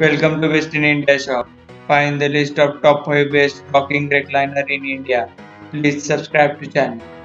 Welcome to Best in India Shop. Find the list of top 5 best stocking recliner in India. Please subscribe to channel.